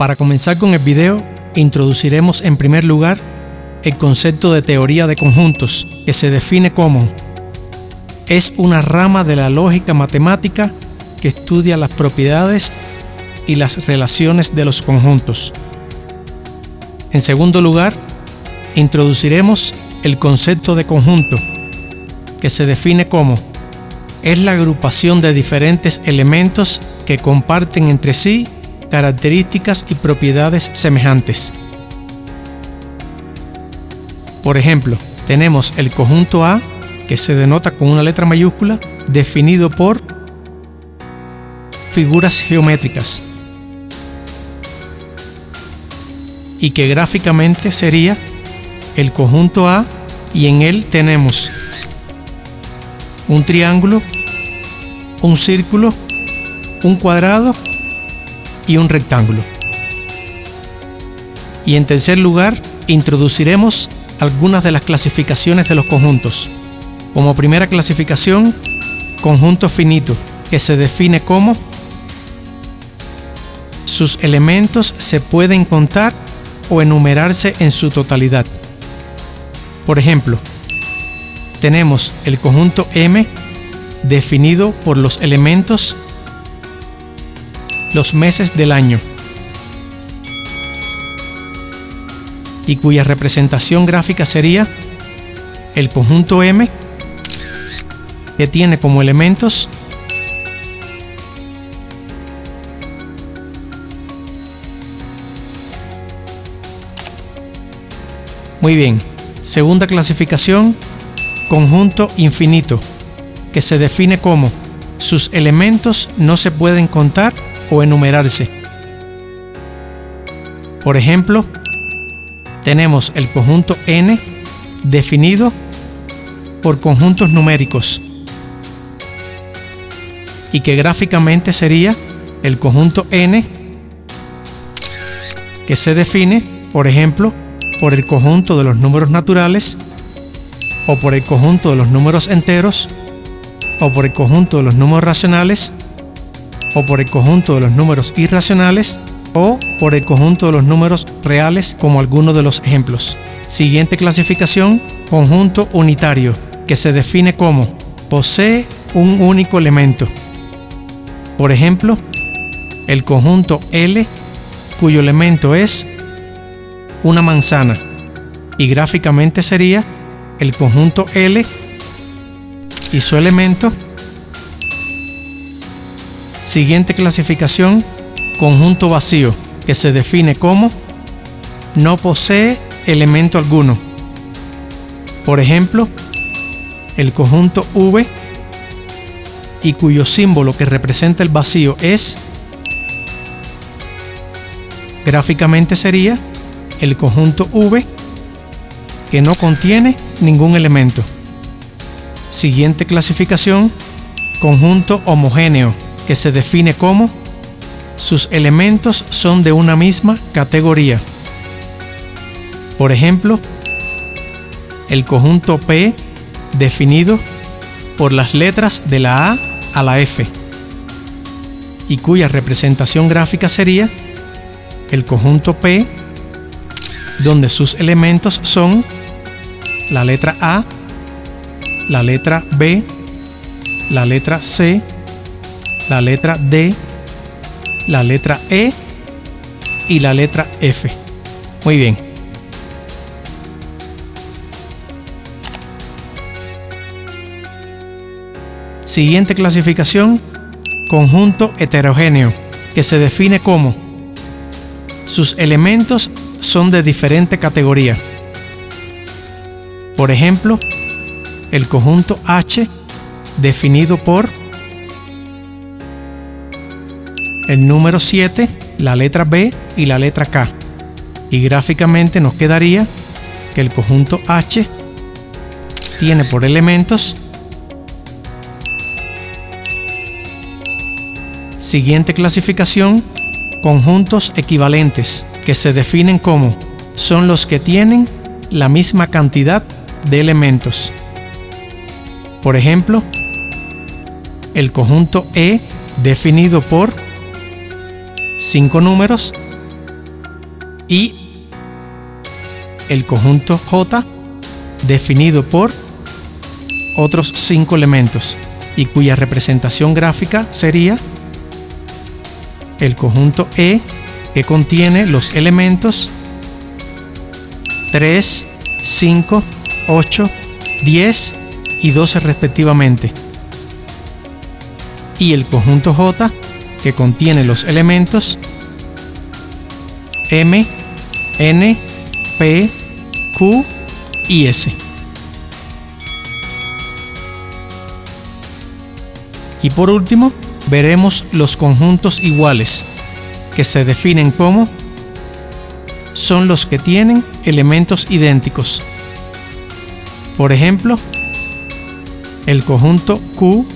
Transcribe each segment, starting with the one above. Para comenzar con el video, introduciremos en primer lugar el concepto de teoría de conjuntos, que se define como: es una rama de la lógica matemática que estudia las propiedades y las relaciones de los conjuntos. En segundo lugar, introduciremos el concepto de conjunto, que se define como: es la agrupación de diferentes elementos que comparten entre sí características y propiedades semejantes. Por ejemplo, tenemos el conjunto A, que se denota con una letra mayúscula, definido por figuras geométricas, y que gráficamente sería el conjunto A, y en él tenemos un triángulo, un círculo, un cuadrado y un rectángulo. Y en tercer lugar, introduciremos algunas de las clasificaciones de los conjuntos. Como primera clasificación, conjunto finito, que se define como: sus elementos se pueden contar o enumerarse en su totalidad. Por ejemplo, tenemos el conjunto M, definido por los elementos, los meses del año, y cuya representación gráfica sería el conjunto M, que tiene como elementos Muy bien. Segunda clasificación, conjunto infinito, que se define como: sus elementos no se pueden contar o enumerarse. Por ejemplo, tenemos el conjunto N, definido por conjuntos numéricos, y que gráficamente sería el conjunto N, que se define, por ejemplo, por el conjunto de los números naturales, o por el conjunto de los números enteros, o por el conjunto de los números racionales, o por el conjunto de los números irracionales, o por el conjunto de los números reales, como algunos de los ejemplos. Siguiente clasificación, conjunto unitario, que se define como: posee un único elemento. Por ejemplo, el conjunto L, cuyo elemento es una manzana, y gráficamente sería el conjunto L y su elemento. Siguiente clasificación, conjunto vacío, que se define como: no posee elemento alguno. Por ejemplo, el conjunto V, y cuyo símbolo que representa el vacío es, gráficamente sería el conjunto V, que no contiene ningún elemento. Siguiente clasificación, conjunto homogéneo, que se define como: sus elementos son de una misma categoría. Por ejemplo, el conjunto P, definido por las letras de la A a la F, y cuya representación gráfica sería el conjunto P, donde sus elementos son la letra A, la letra B, la letra C, la letra D, la letra E y la letra F. Muy bien. Siguiente clasificación, conjunto heterogéneo, que se define como: sus elementos son de diferente categoría. Por ejemplo, el conjunto H, definido por el número 7, la letra B y la letra K, y gráficamente nos quedaría que el conjunto H tiene por elementos. Siguiente clasificación, conjuntos equivalentes, que se definen como: son los que tienen la misma cantidad de elementos. Por ejemplo, el conjunto E, definido por 5 números, y el conjunto J definido por otros 5 elementos y cuya representación gráfica sería el conjunto E, que contiene los elementos 3, 5, 8, 10 y 12 respectivamente, y el conjunto J, que contiene los elementos M, N, P, Q y S. Y por último, veremos los conjuntos iguales, que se definen como son los que tienen elementos idénticos. Por ejemplo, el conjunto Q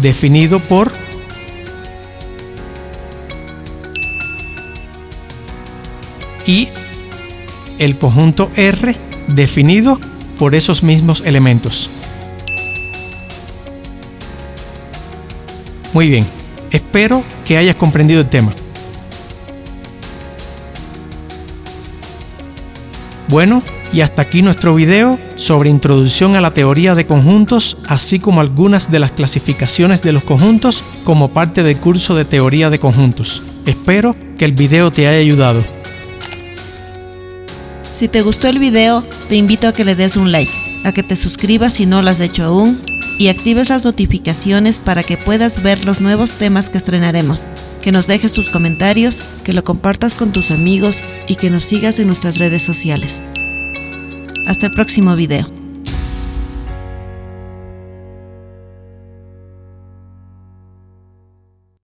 definido por y el conjunto R definido por esos mismos elementos. Muy bien, espero que hayas comprendido el tema. Bueno, y hasta aquí nuestro video sobre introducción a la teoría de conjuntos, así como algunas de las clasificaciones de los conjuntos como parte del curso de teoría de conjuntos. Espero que el video te haya ayudado. Si te gustó el video, te invito a que le des un like, a que te suscribas si no lo has hecho aún y actives las notificaciones para que puedas ver los nuevos temas que estrenaremos, que nos dejes tus comentarios, que lo compartas con tus amigos y que nos sigas en nuestras redes sociales. Hasta el próximo video.